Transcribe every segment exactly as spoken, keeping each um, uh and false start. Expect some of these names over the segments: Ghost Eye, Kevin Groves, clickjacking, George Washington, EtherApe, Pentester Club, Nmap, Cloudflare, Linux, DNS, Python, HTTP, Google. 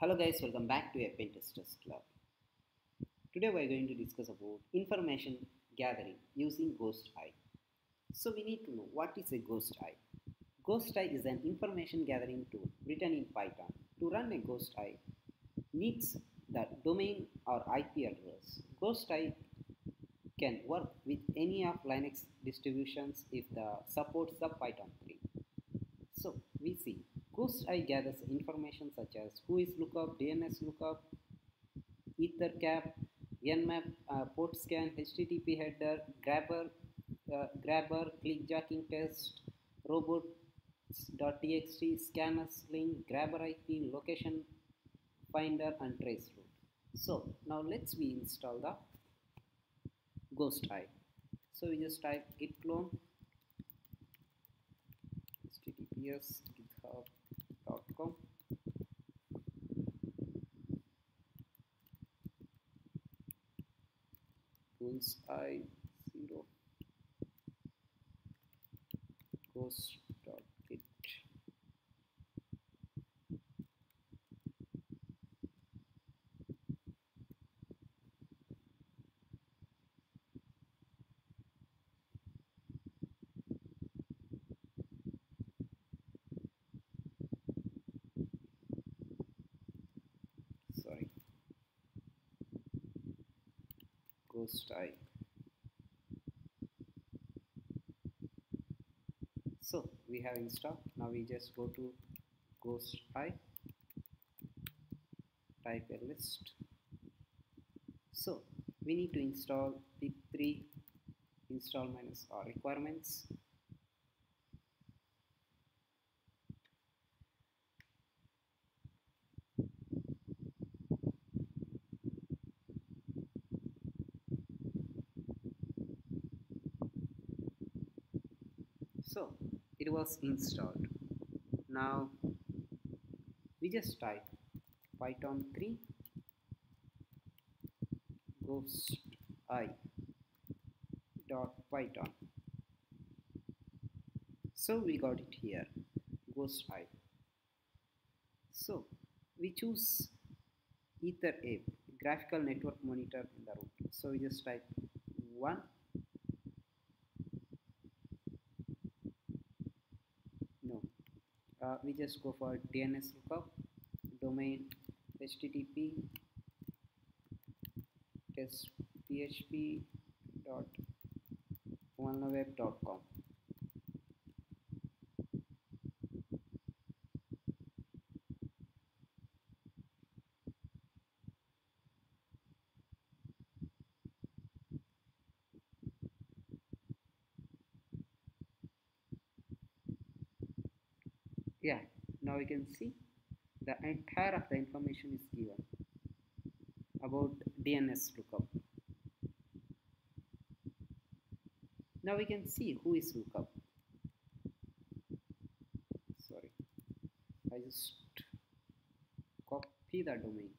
Hello guys, welcome back to a Pentester's Club. Today we are going to discuss about information gathering using Ghost Eye. So we need to know what is a Ghost Eye. Ghost Eye is an information gathering tool written in Python. To run a Ghost Eye needs the domain or I P address. Ghost Eye can work with any of Linux distributions if the supports the Python three. So we see Ghost Eye gathers information such as who is lookup, D N S lookup, Ethercap, Nmap, uh, port scan, H T T P header, grabber, uh, grabber, clickjacking test, robots dot t x t, scanner sling, grabber I P, location finder, and trace route. So now let's we install the Ghost Eye. So we just type git clone https github .com. Ghost Eye zero ghost dot git. Sorry. Ghost Eye. So we have installed. Now we just go to Ghost Eye, type a list. So we need to install pip three install minus r requirements. So it was installed. Now we just type python three ghost eye dot python. So we got it here, Ghost Eye. So we choose EtherApe, graphical network monitor in the root. So we just type one. Uh, we just go for D N S lookup, domain, H T T P, test P H P dot oneweb dot com. Yeah, now you can see the entire of the information is given about D N S lookup. Now we can see who is lookup. Sorry, I just copy the domain.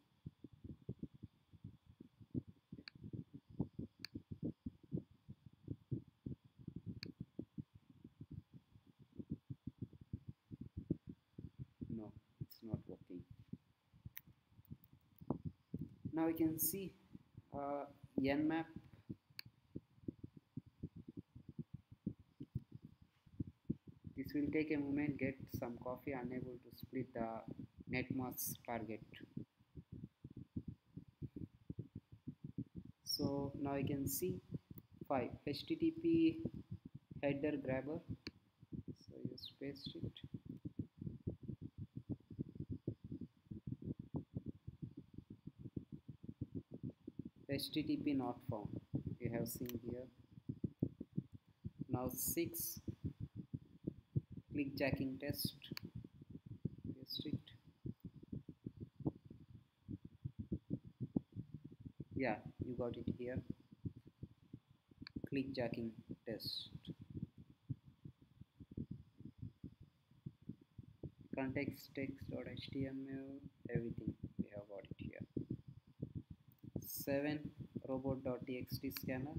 Not working. Now you can see uh, Nmap this will take a moment, get some coffee, unable to split the netmask target. So now you can see five H T T P header grabber, so you just paste it. H T T P not found, you have seen here. Now six clickjacking test, paste it. Yeah, you got it here, clickjacking test. Context text.html, everything we have got it here. seven robot dot t x t scanner,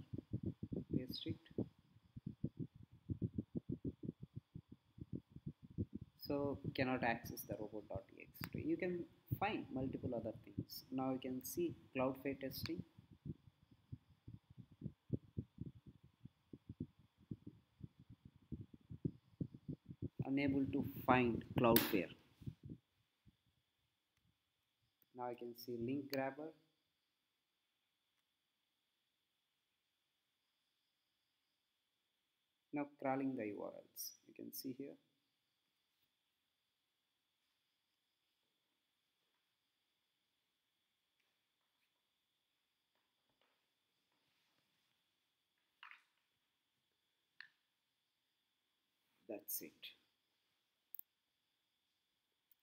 paste it. So cannot access the robot dot t x t. You can find multiple other things. Now you can see Cloudflare testing. Unable to find Cloudflare. Now you can see link grabber. Now crawling the U R Ls, you can see here. That's it.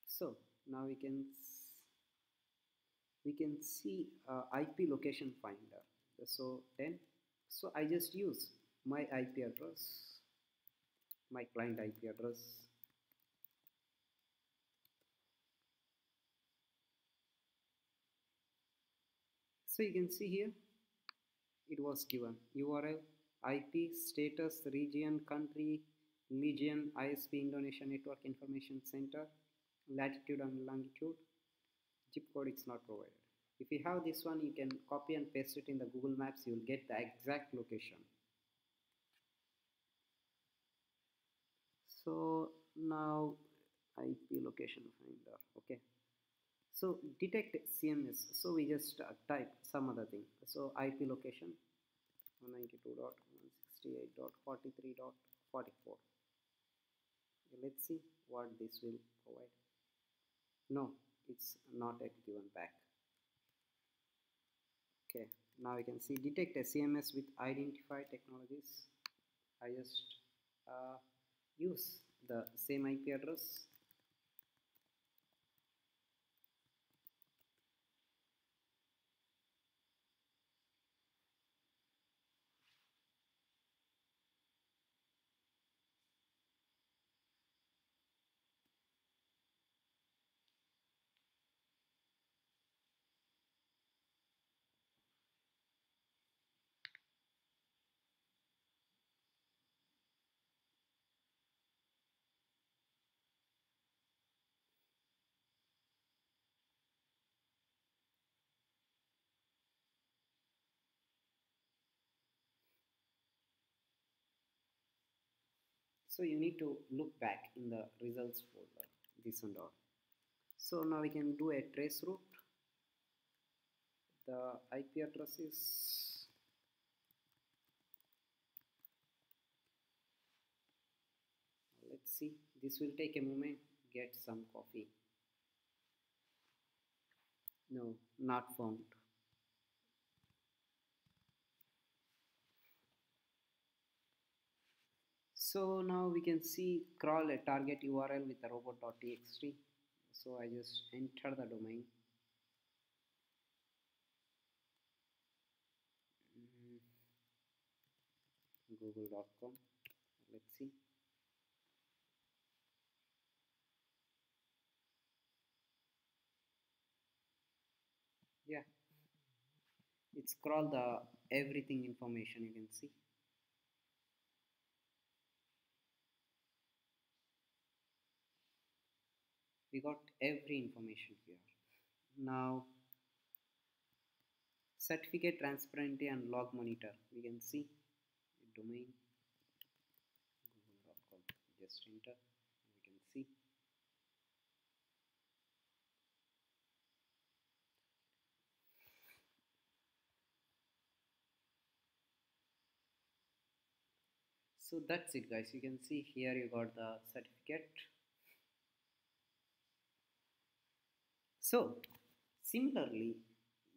So now we can we can see uh, I P location finder. So then, so I just use my I P address, my client I P address, so you can see here it was given U R L, I P, status, region, country, legion, I S P, Indonesia Network Information Center, latitude and longitude, zip code it's not provided. If you have this one, you can copy and paste it in the Google Maps, you will get the exact location. So now I P location finder, okay. So detect C M S, so we just uh, type some other thing. So I P location one ninety-two dot one sixty-eight dot forty-three dot forty-four. Let's see what this will provide. No, it's not yet given back. Okay, now you can see detect a C M S with identifier technologies. I just uh, use the same I P address. So you need to look back in the results folder, this and all. So now we can do a trace route. The I P address is let's see. This will take a moment. Get some coffee. No, not found. So now we can see crawl a target U R L with a robot dot t x t. So I just enter the domain. google dot com. Let's see. Yeah. It's crawl the everything information, you can see. We got every information here. Now, certificate transparency and log monitor. We can see the domain google dot com. Just enter. We can see. So that's it, guys. You can see here you got the certificate. So, similarly,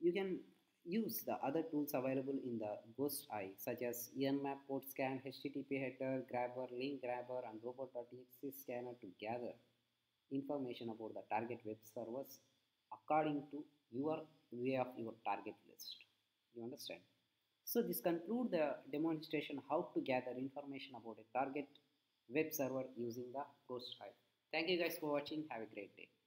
you can use the other tools available in the Ghost Eye, such as Nmap, port scan, H T T P header, grabber, link grabber, and robot dot t x t scanner to gather information about the target web servers according to your way of your target list. You understand? So, this concludes the demonstration how to gather information about a target web server using the Ghost Eye. Thank you guys for watching. Have a great day.